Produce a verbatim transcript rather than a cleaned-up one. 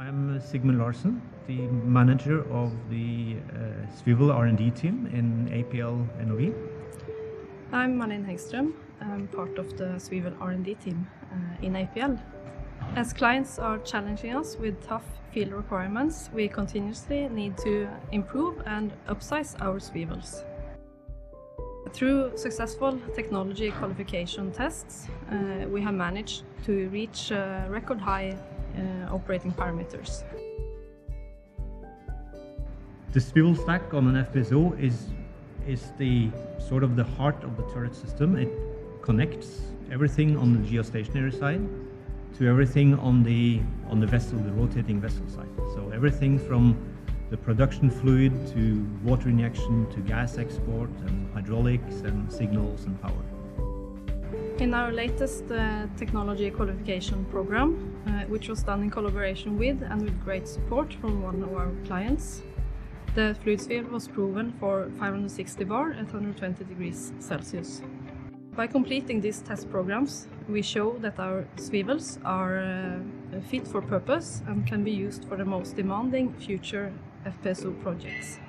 I'm Sigmund Larsen, the manager of the uh, Swivel R and D team in A P L N O V. I'm Malin Hengström, I'm part of the Swivel R and D team uh, in A P L. As clients are challenging us with tough field requirements, we continuously need to improve and upsize our swivels. Through successful technology qualification tests, uh, we have managed to reach uh, record high uh, operating parameters. The swivel stack on an F P S O is, is the sort of the heart of the turret system. It connects everything on the geostationary side to everything on the, on the vessel, the rotating vessel side. So everything from the production fluid to water injection to gas export and hydraulics and signals and power. In our latest uh, technology qualification program, uh, which was done in collaboration with and with great support from one of our clients, the fluid sphere was proven for five hundred sixty bar at one hundred twenty degrees Celsius. By completing these test programs, we show that our swivels are uh, fit for purpose and can be used for the most demanding future F P S O projects.